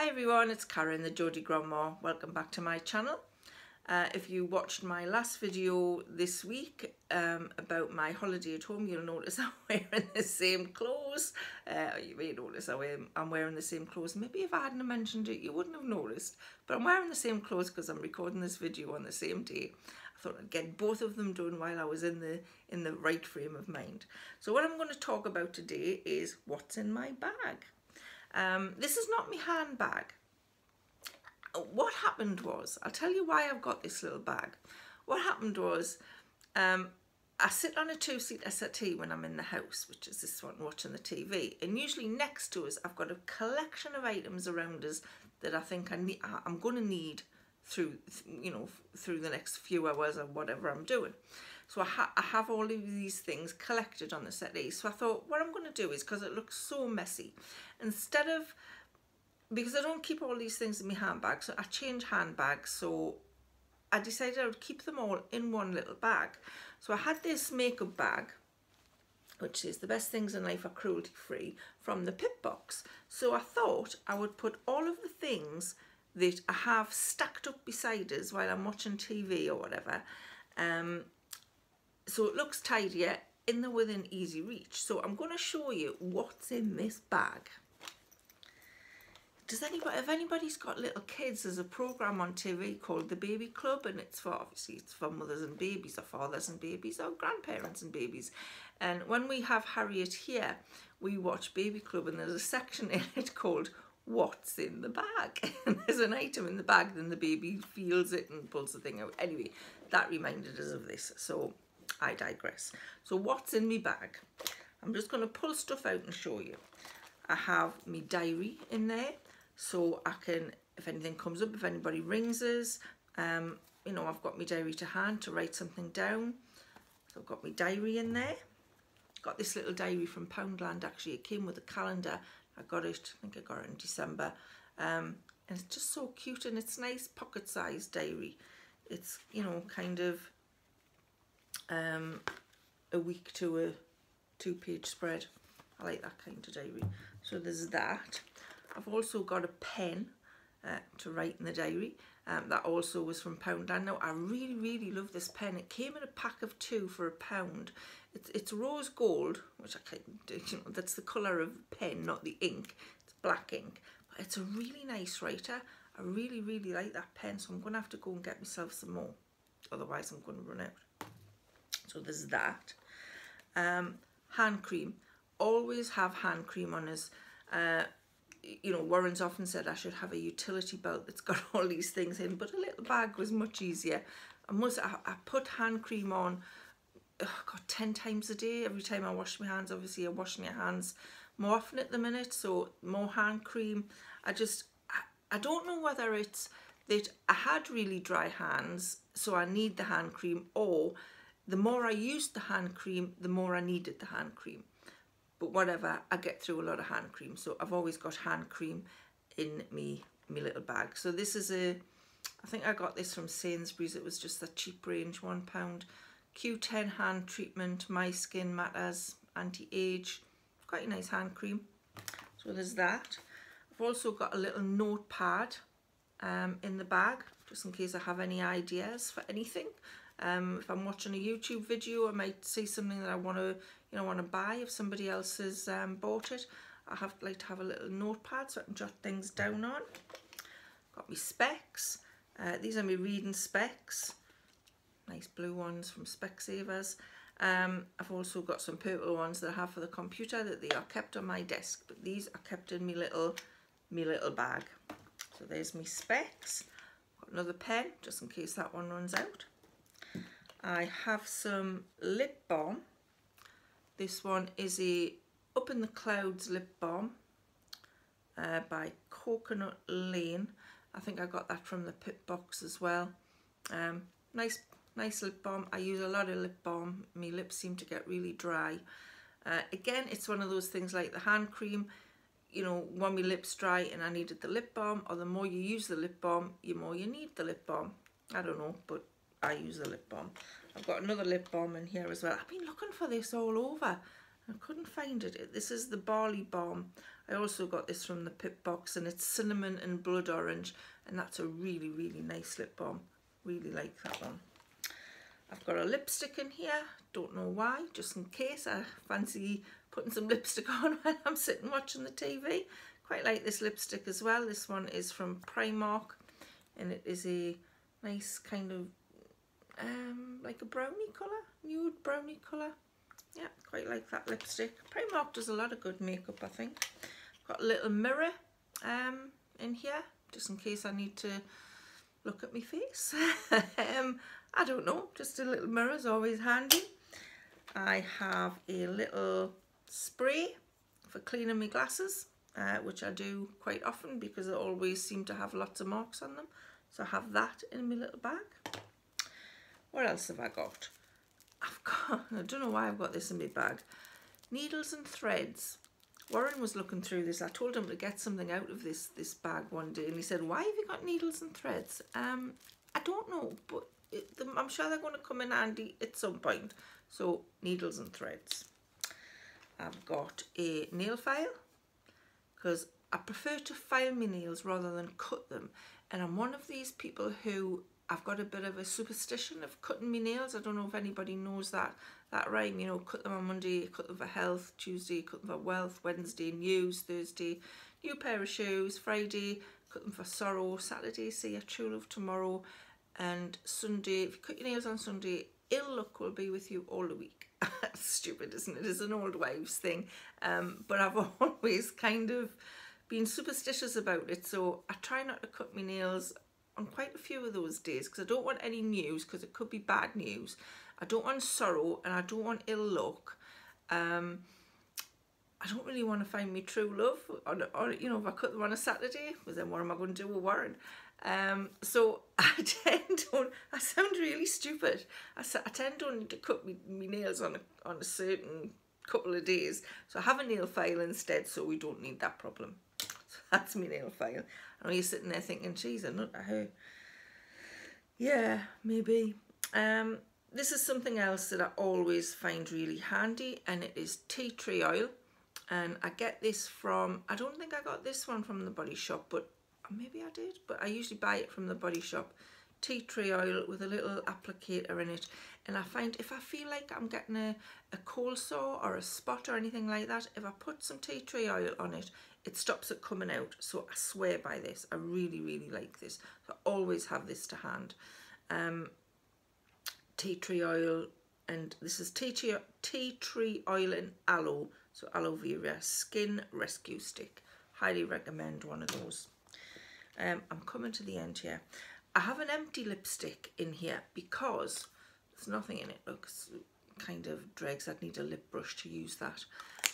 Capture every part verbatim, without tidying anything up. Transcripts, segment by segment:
Hi everyone, it's Karen, the Geordie Grandma. Welcome back to my channel. Uh, if you watched my last video this week um, about my holiday at home, you'll notice I'm wearing the same clothes. Uh, you may notice I'm wearing the same clothes. Maybe if I hadn't mentioned it, you wouldn't have noticed. But I'm wearing the same clothes because I'm recording this video on the same day. I thought I'd get both of them done while I was in the, in the right frame of mind. So what I'm going to talk about today is what's in my bag. Um, this is not my handbag. What happened was, I'll tell you why I've got this little bag. What happened was, um, I sit on a two-seater settee when I'm in the house, which is this one, watching the T V. And usually next to us, I've got a collection of items around us that I think I need, I'm going to need through, you know, through the next few hours or whatever I'm doing. So I, ha I have all of these things collected on the settee. So I thought, what I'm going to do is, because it looks so messy, instead of, because I don't keep all these things in my handbag, so I change handbags, so I decided I would keep them all in one little bag. So I had this makeup bag, which is the best things in life are cruelty free, from the Pip Box. So I thought I would put all of the things that I have stacked up beside us while I'm watching T V or whatever, um, so it looks tidier in the within easy reach. So I'm going to show you what's in this bag. Does anybody, if anybody's got little kids, there's a program on T V called the Baby Club, and it's for, obviously it's for mothers and babies, or fathers and babies, or grandparents and babies. And when we have Harriet here, we watch Baby Club, and there's a section in it called what's in the bag, and there's an item in the bag, then the baby feels it and pulls the thing out. Anyway, that reminded us of this, so I digress. So what's in me bag? I'm just going to pull stuff out and show you. I have me diary in there, so I can, if anything comes up, if anybody rings us, um, you know, I've got my diary to hand to write something down. So I've got my diary in there. Got this little diary from Poundland, actually. It came with a calendar. I got it, I think I got it in December. Um, and it's just so cute, and it's nice pocket-sized diary. It's, you know, kind of um a week to a two-page spread. I like that kind of diary. So there's that. I've also got a pen uh, to write in the diary. Um, that also was from Poundland. Now I really really love this pen. It came in a pack of two for a pound. It's, it's rose gold, which I can't do, you know, that's the colour of the pen, not the ink. It's black ink. But it's a really nice writer. I really really like that pen, so I'm going to have to go and get myself some more. Otherwise I'm going to run out. So there's that. Um, hand cream. Always have hand cream on us. Uh, you know, Warren's often said I should have a utility belt that's got all these things in, but a little bag was much easier. I must, I, I put hand cream on, oh God, ten times a day. Every time I wash my hands, obviously I wash my hands more often at the minute, so more hand cream. I just, I, I don't know whether it's that I had really dry hands, so I need the hand cream, or the more I used the hand cream, the more I needed the hand cream. But whatever, I get through a lot of hand cream, so I've always got hand cream in me, me little bag. So this is a, I think I got this from Sainsbury's. It was just the cheap range, one pound. Q ten hand treatment, My Skin Matters, anti-age. Quite a nice hand cream. So there's that. I've also got a little notepad um, in the bag, just in case I have any ideas for anything. Um, if I'm watching a YouTube video, I might see something that I want to, you know, want to buy. If somebody else has um, bought it, I have like to have a little notepad so I can jot things down on. Got me specs. Uh, these are my reading specs. Nice blue ones from Specsavers. Um, I've also got some purple ones that I have for the computer, that they are kept on my desk, but these are kept in me little, me little bag. So there's me specs. Got another pen just in case that one runs out. I have some lip balm. This one is a Up in the Clouds lip balm uh, by Coconut Lane. I think I got that from the Pip Box as well. Um, nice, nice lip balm. I use a lot of lip balm. My lips seem to get really dry. Uh, again, it's one of those things like the hand cream. You know, when my lips dry and I needed the lip balm, or the more you use the lip balm, the more you need the lip balm. I don't know, but I use the lip balm. I've got another lip balm in here as well. I've been looking for this all over. I couldn't find it. This is the Barley Balm. I also got this from the Pip Box, and it's cinnamon and blood orange, and that's a really, really nice lip balm. Really like that one. I've got a lipstick in here, don't know why, just in case I fancy putting some lipstick on when I'm sitting watching the T V. Quite like this lipstick as well. This one is from Primark, and it is a nice kind of um, like a brownie colour, nude brownie colour. Yeah, quite like that lipstick. Primark does a lot of good makeup, I think. Got a little mirror um, in here, just in case I need to look at my face. um, I don't know, just a little mirror is always handy. I have a little spray for cleaning my glasses, uh, which I do quite often because they always seem to have lots of marks on them. So I have that in my little bag. What else have I got? I've got, I don't know why I've got this in my bag. Needles and threads. Warren was looking through this. I told him to get something out of this, this bag one day, and he said, why have you got needles and threads? Um, I don't know, but it, I'm sure they're going to come in handy at some point. So, needles and threads. I've got a nail file, because I prefer to file my nails rather than cut them. And I'm one of these people who, I've got a bit of a superstition of cutting my nails. I don't know if anybody knows that, that rhyme, you know, cut them on Monday, cut them for health, Tuesday, cut them for wealth, Wednesday, news, Thursday, new pair of shoes, Friday, cut them for sorrow, Saturday, see your true love tomorrow, and Sunday, if you cut your nails on Sunday, ill luck will be with you all the week. Stupid, isn't it? It's an old wives thing. Um, but I've always kind of been superstitious about it, so I try not to cut my nails on quite a few of those days, because I don't want any news, because it could be bad news. I don't want sorrow, and I don't want ill luck. Um, I don't really want to find me true love, or, or you know, if I cut them on a Saturday, well, then what am I going to do with Warren? Um, so I tend don't. I sound really stupid. I, I tend don't to cut me, me nails on a, on a certain couple of days. So I have a nail file instead, so we don't need that problem. So that's my nail file. I know you're sitting there thinking, geez, I'm not at her. Yeah, maybe. Um, this is something else that I always find really handy, and it is tea tree oil. And I get this from, I don't think I got this one from the Body Shop, but maybe I did, but I usually buy it from the Body Shop. Tea tree oil with a little applicator in it. And I find if I feel like I'm getting a, a cold sore or a spot or anything like that, if I put some tea tree oil on it, it stops it coming out. So I swear by this. I really, really like this. So I always have this to hand. Um, tea tree oil, and this is tea tree, tea tree oil and aloe. So aloe vera skin rescue stick. Highly recommend one of those. Um, I'm coming to the end here. I have an empty lipstick in here because there's nothing in it. Look, it's kind of dregs. I'd need a lip brush to use that.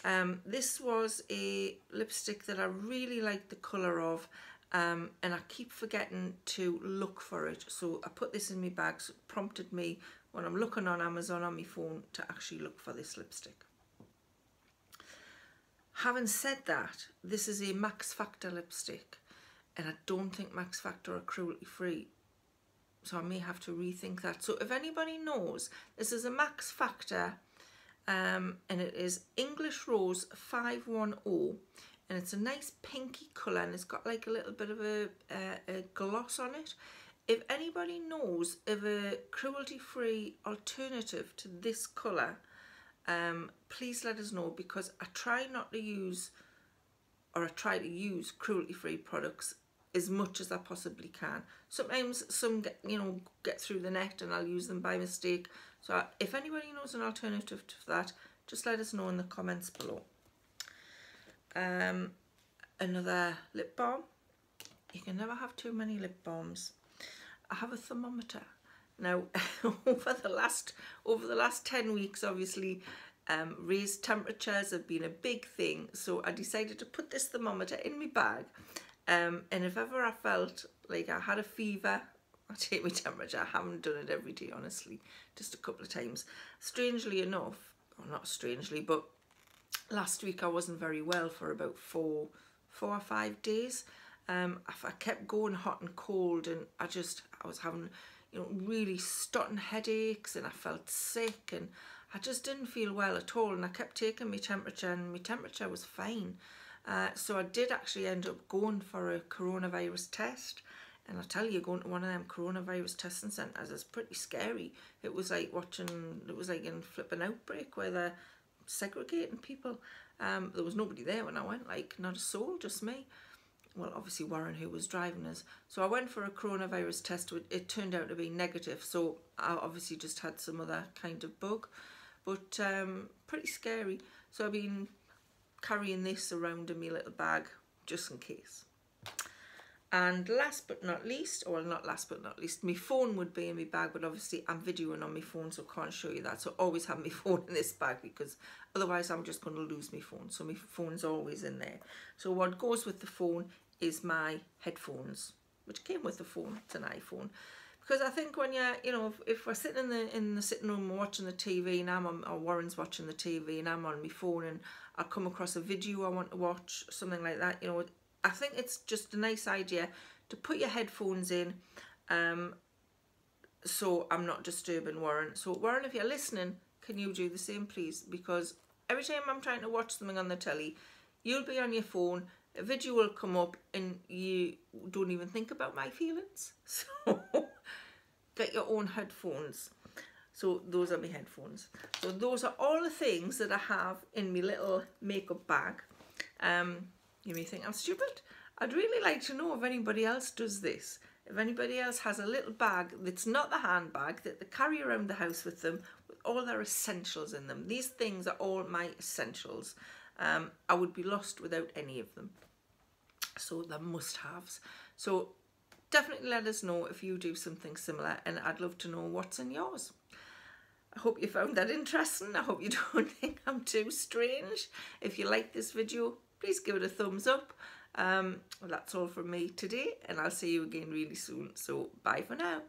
Um, this was a lipstick that I really liked the colour of, um, and I keep forgetting to look for it. So I put this in my bag, so it prompted me when I'm looking on Amazon on my phone to actually look for this lipstick. Having said that, this is a Max Factor lipstick, and I don't think Max Factor are cruelty free. So I may have to rethink that. So if anybody knows, this is a Max Factor, um, and it is English Rose five one zero, and it's a nice pinky colour, and it's got like a little bit of a, uh, a gloss on it. If anybody knows of a cruelty-free alternative to this colour, um, please let us know, because I try not to use, or I try to use cruelty-free products as much as I possibly can. Sometimes some get, you know, get through the net, and I'll use them by mistake. So I, if anybody knows an alternative to that, just let us know in the comments below. Um, another lip balm. You can never have too many lip balms. I have a thermometer. Now, over the last over the last ten weeks, obviously, um, raised temperatures have been a big thing. So I decided to put this thermometer in my bag. Um, and if ever I felt like I had a fever, I take my temperature. I haven't done it every day, honestly, just a couple of times. Strangely enough, or not strangely, but last week I wasn't very well for about four, four or five days. Um, I, I kept going hot and cold, and I just, I was having, you know, really starting headaches, and I felt sick, and I just didn't feel well at all, and I kept taking my temperature, and my temperature was fine. Uh, so I did actually end up going for a coronavirus test. And I tell you, going to one of them coronavirus testing centres is pretty scary. It was like watching, it was like in flipping Outbreak where they're segregating people. Um, there was nobody there when I went, like not a soul, just me. Well, obviously Warren, who was driving us. So I went for a coronavirus test. It turned out to be negative. So I obviously just had some other kind of bug, but um, pretty scary. So I've been carrying this around in my little bag just in case. And last but not least, or not last but not least, my phone would be in my bag, but obviously I'm videoing on my phone, so I can't show you that. So I always have my phone in this bag because otherwise I'm just going to lose my phone. So my phone's always in there. So what goes with the phone is my headphones, which came with the phone. It's an iPhone. Because I think when you're, you know, if, if we're sitting in the in the sitting room watching the T V, and I'm on, or Warren's watching the T V, and I'm on my phone, and I come across a video I want to watch, something like that, you know, I think it's just a nice idea to put your headphones in, um, so I'm not disturbing Warren. So Warren, if you're listening, can you do the same, please? Because every time I'm trying to watch something on the telly, you'll be on your phone, a video will come up, and you don't even think about my feelings. So get your own headphones. So those are my headphones. So those are all the things that I have in my little makeup bag. Um, You may think I'm stupid. I'd really like to know if anybody else does this. If anybody else has a little bag that's not the handbag that they carry around the house with them, with all their essentials in them. These things are all my essentials. Um, I would be lost without any of them. So they're must-haves. So definitely let us know if you do something similar, and I'd love to know what's in yours. I hope you found that interesting. I hope you don't think I'm too strange. If you like this video, please give it a thumbs up. Um, well, that's all from me today, and I'll see you again really soon. So bye for now.